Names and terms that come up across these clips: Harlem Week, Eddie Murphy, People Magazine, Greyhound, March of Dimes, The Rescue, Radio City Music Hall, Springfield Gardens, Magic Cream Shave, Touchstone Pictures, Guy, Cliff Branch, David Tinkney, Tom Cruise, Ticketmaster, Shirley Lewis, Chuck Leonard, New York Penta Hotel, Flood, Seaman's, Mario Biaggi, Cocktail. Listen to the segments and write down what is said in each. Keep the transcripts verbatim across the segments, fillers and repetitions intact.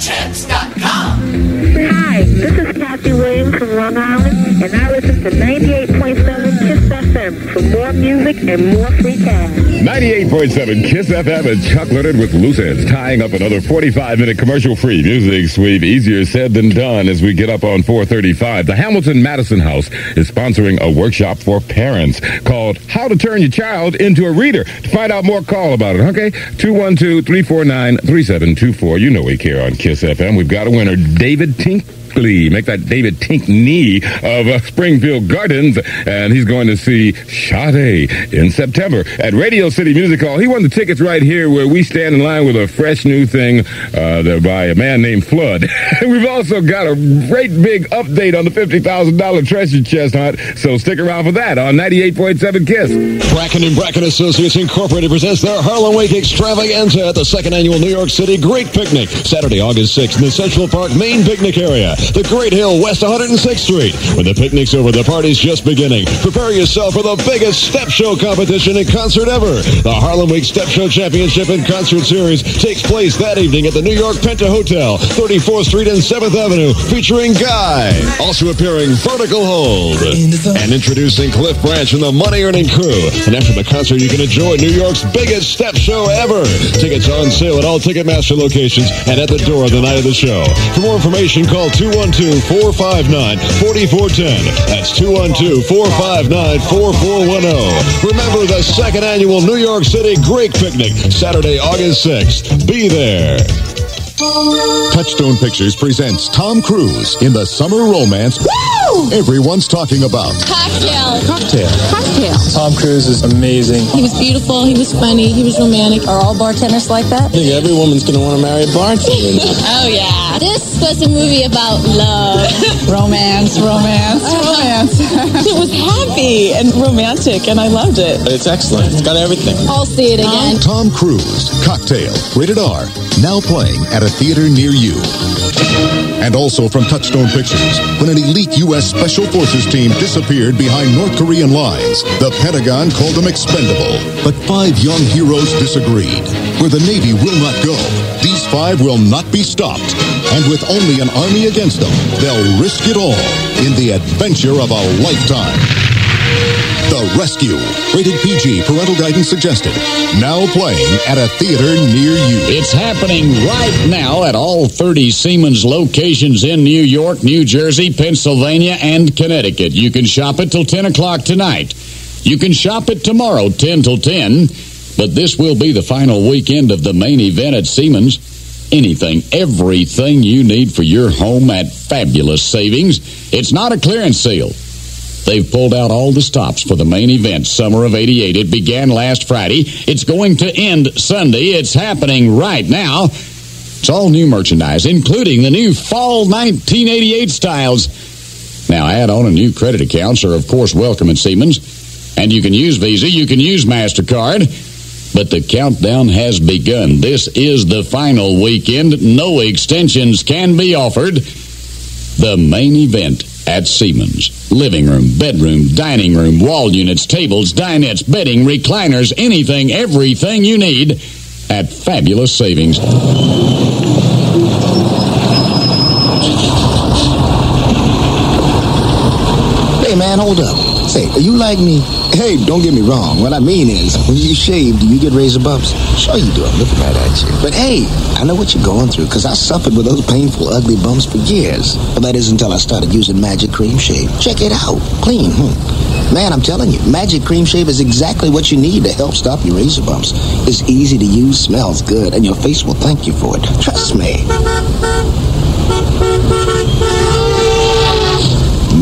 Hi, this is Kathy Williams from Long Island, and I listen to ninety-eight point seven Kiss F M for more music and more free time. ninety-eight point seven Kiss F M and Chuck Leonard with Loose Ends, tying up another forty-five minute commercial-free music sweep. Easier said than done as we get up on four thirty-five. The Hamilton-Madison House is sponsoring a workshop for parents called How to Turn Your Child into a Reader. To find out more, call about it, okay? two one two, three four nine, three seven two four. You know we care on Kiss F M. We've got a winner, David Tinkney. Make that David Tinkney of uh, Springfield Gardens, and he's going to see Sade in September at Radio City Music Hall. He won the tickets right here where we stand in line with a fresh new thing uh, by a man named Flood. We've also got a great big update on the fifty thousand dollars treasure chest hunt, so stick around for that on ninety-eight point seven KISS. Bracken and Bracken Associates Incorporated presents their Harlem Week Extravaganza at the second annual New York City Great Picnic, Saturday, August sixth in the Central Park main picnic area. The Great Hill, West one oh sixth Street. When the picnic's over, the party's just beginning. Prepare yourself for the biggest step show competition and concert ever. The Harlem Week Step Show Championship and Concert Series takes place that evening at the New York Penta Hotel, thirty-fourth Street and seventh Avenue, featuring Guy. Also appearing, Vertical Hold. And introducing Cliff Branch and the Money Earning Crew. And after the concert, you can enjoy New York's biggest step show ever. Tickets on sale at all Ticketmaster locations and at the door on the night of the show. For more information, call two one two, four five nine, four four one zero. That's two one two, four five nine, four four one zero. Remember the second annual New York City Great Picnic, Saturday, August sixth. Be there. Touchstone Pictures presents Tom Cruise in the summer romance Woo! Everyone's talking about. Cocktail. Cocktail. Cocktail. Tom Cruise is amazing. He was beautiful. He was funny. He was romantic. Are all bartenders like that? I think every woman's going to want to marry a bartender. Oh, yeah. This was a movie about love. Romance, romance, romance. It was happy and romantic, and I loved it. It's excellent. It's got everything. I'll see it again. Tom Cruise, Cocktail, rated R, now playing at a theater near you. And also from Touchstone Pictures, when an elite U S Special Forces team disappeared behind North Korean lines, the Pentagon called them expendable. But five young heroes disagreed. Where the Navy will not go, these five will not be stopped. And with only an army against them, they'll risk it all in the adventure of a lifetime. The Rescue. Rated P G. Parental guidance suggested. Now playing at a theater near you. It's happening right now at all thirty Seaman's locations in New York, New Jersey, Pennsylvania, and Connecticut. You can shop it till ten o'clock tonight. You can shop it tomorrow, ten till ten. But this will be the final weekend of the main event at Seaman's. Anything, everything you need for your home at fabulous savings. It's not a clearance sale. They've pulled out all the stops for the main event, Summer of eighty-eight. It began last Friday. It's going to end Sunday. It's happening right now. It's all new merchandise, including the new Fall nineteen eighty-eight styles. Now, add-on and new credit accounts are, of course, welcome at Siemens. And you can use Visa. You can use MasterCard. But the countdown has begun. This is the final weekend. No extensions can be offered. The main event at Seaman's. Living room, bedroom, dining room, wall units, tables, dinettes, bedding, recliners, anything, everything you need at fabulous savings. Hey, man, hold up. Say, are you like me? Hey, don't get me wrong. What I mean is, when you shave, do you get razor bumps? Sure you do. I'm looking right at you. But hey, I know what you're going through, because I suffered with those painful, ugly bumps for years. But that is until I started using Magic Cream Shave. Check it out. Clean. Hmm. Man, I'm telling you, Magic Cream Shave is exactly what you need to help stop your razor bumps. It's easy to use, smells good, and your face will thank you for it. Trust me.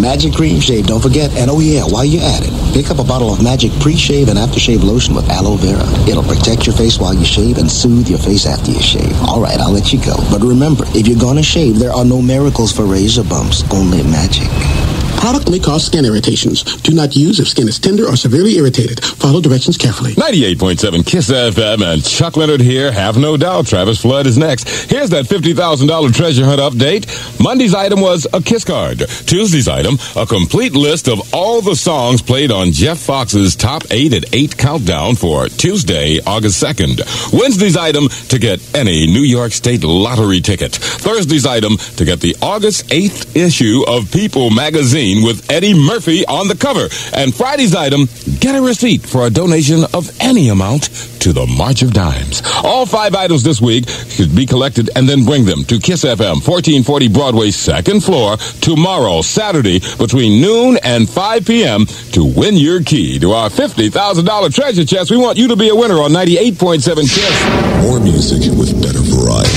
Magic Cream Shave, don't forget. And oh yeah, while you're at it, pick up a bottle of Magic Pre-Shave and Aftershave Lotion with Aloe Vera. It'll protect your face while you shave and soothe your face after you shave. All right, I'll let you go. But remember, if you're going to shave, there are no miracles for razor bumps, only magic. Product may cause skin irritations. Do not use if skin is tender or severely irritated. Follow directions carefully. ninety-eight point seven Kiss F M and Chuck Leonard here. Have no doubt Travis Flood is next. Here's that fifty thousand dollars treasure hunt update. Monday's item was a Kiss card. Tuesday's item, a complete list of all the songs played on Jeff Fox's Top eight at eight Countdown for Tuesday, August second. Wednesday's item, to get any New York State lottery ticket. Thursday's item, to get the August eighth issue of People Magazine with Eddie Murphy on the cover. And Friday's item, get a receipt for a donation of any amount to the March of Dimes. All five items this week should be collected and then bring them to Kiss F M, fourteen forty Broadway, second floor, tomorrow, Saturday, between noon and five p.m. to win your key to our fifty thousand dollars treasure chest. We want you to be a winner on ninety-eight point seven Kiss. More music with better variety.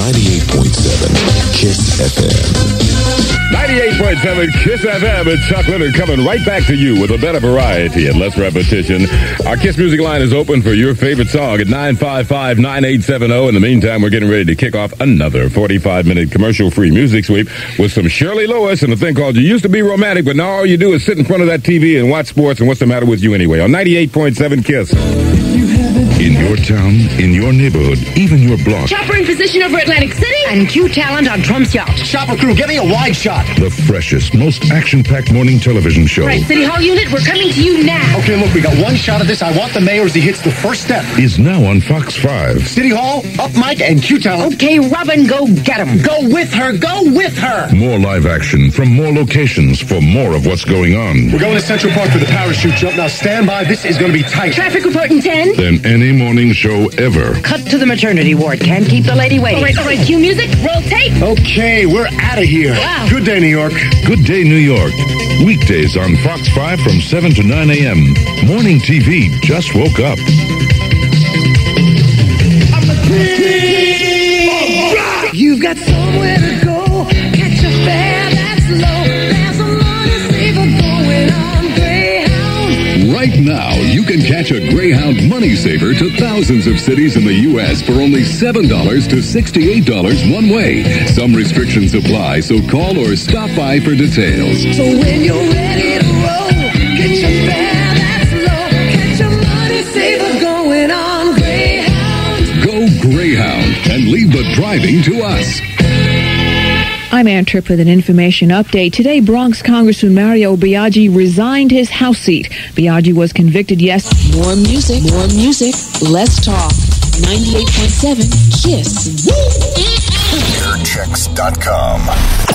ninety-eight point seven Kiss F M. ninety-eight point seven Kiss F M. It's Chuck Leonard coming right back to you with a better variety and less repetition. Our Kiss Music line is open for your favorite song at nine five five, nine eight seven zero. In the meantime, we're getting ready to kick off another forty-five minute commercial-free music sweep with some Shirley Lewis and a thing called You Used to Be Romantic, but now all you do is sit in front of that T V and watch sports and what's the matter with you anyway on ninety-eight point seven Kiss. In your town, in your neighborhood, even your block. Chopper in position over Atlantic City. And Q Talent on Trump's yacht. Chopper crew, give me a wide shot. The freshest, most action-packed morning television show. Right, City Hall unit, we're coming to you now. Okay, look, we got one shot of this. I want the mayor as he hits the first step. Is now on Fox five. City Hall, Up Mike, and Q Talent. Okay, Robin, go get him. Go with her, go with her. More live action from more locations for more of what's going on. We're going to Central Park for the parachute jump. Now stand by, this is going to be tight. Traffic report in ten. Then any morning show ever. Cut to the maternity ward. Can't keep the lady waiting. All right, all right. Cue music. Roll tape. Okay, we're out of here. Wow. Good day, New York. Good day, New York. Weekdays on Fox five from seven to nine a.m. Morning T V just woke up. You've got somewhere to go. Catch a fare that's low. There's a lot of saving going on. Greyhound. Right now, you can catch a Greyhound money saver to thousands of cities in the U S for only seven dollars to sixty-eight dollars one way. Some restrictions apply, so call or stop by for details. So when you're ready to roll, get your fare that's low, get your money saver going on Greyhound. Go Greyhound and leave the driving to us. I'm Ann Tripp with an information update. Today, Bronx Congressman Mario Biaggi resigned his House seat. Biaggi was convicted yesterday. More music, more music, less talk. ninety-eight point seven, Kiss. Airchecks dot com.